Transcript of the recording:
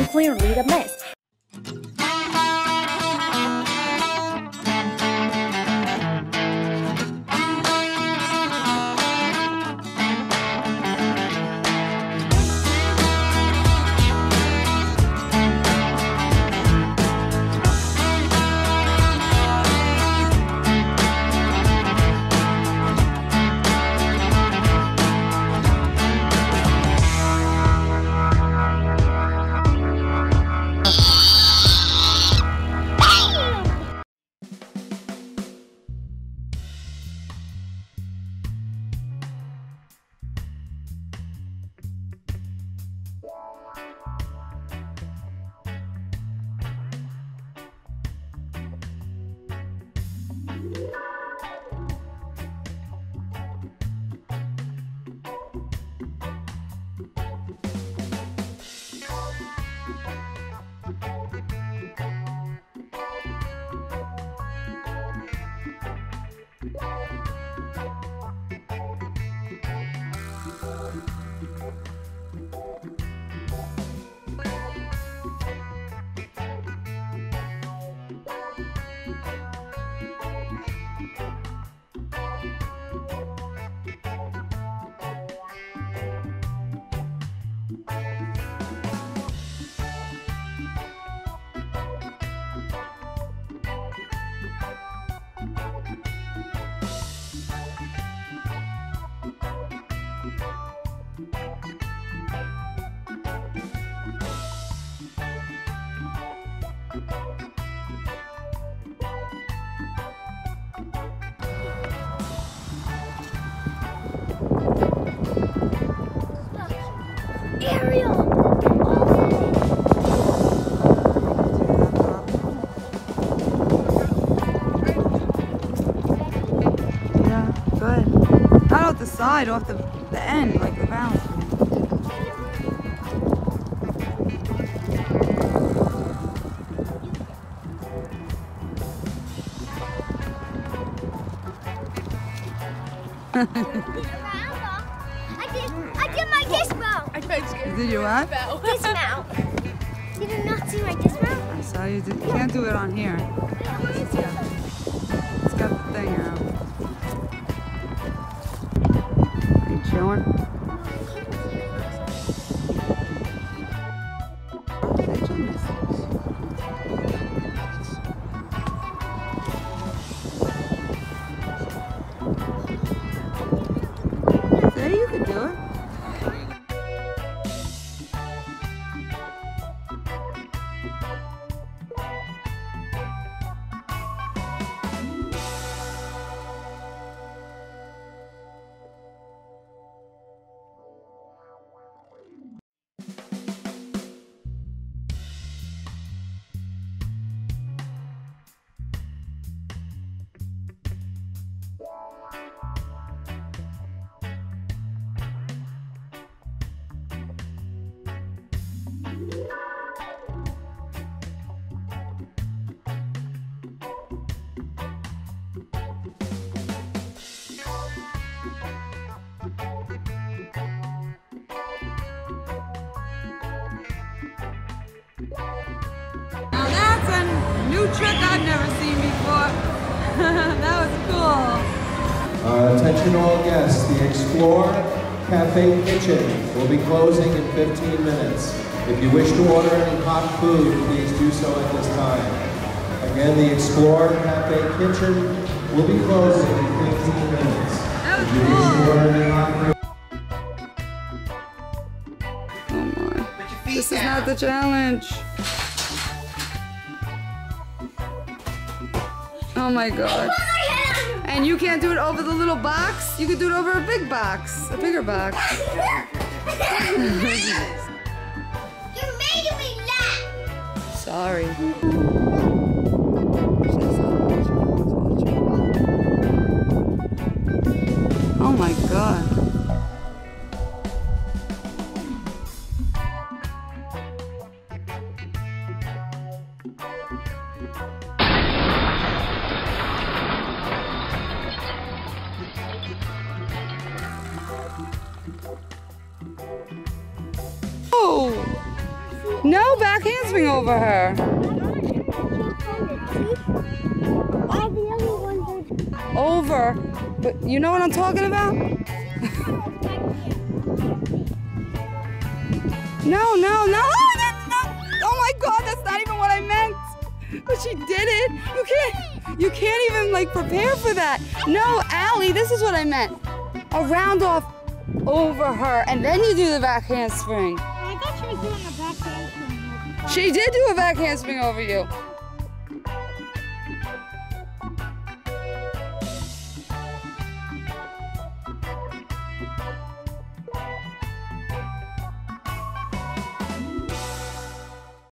and clearly the mess. Side off the end, like the balance. I did my gizmo! I tried to get Did you what? Gizmo. Did you not see my gizmo? I saw you. You can't do it on here. It's got the thing out. Chilling. There, you could do it. Trick I've never seen before. That was cool. Attention all guests, the Explore Cafe Kitchen will be closing in 15 minutes. If you wish to order any hot food, please do so at this time. Again, the Explore Cafe Kitchen will be closing in 15 minutes. That was cool. If you wish to order any hot food. Oh my. This is not the challenge. Oh my god. And you can't do it over the little box? You could do it over a big box. A bigger box. You made me laugh. Sorry. Oh my god. Oh! No back handspring over her. Over. But you know what I'm talking about? No, no, no. Oh, that's not, oh my God, that's not even what I meant. But she did it. You can't even like prepare for that. No, Allie, this is what I meant. A round off over her, and then you do the back handspring. I thought she was doing a back handspring. She did do a back handspring over you.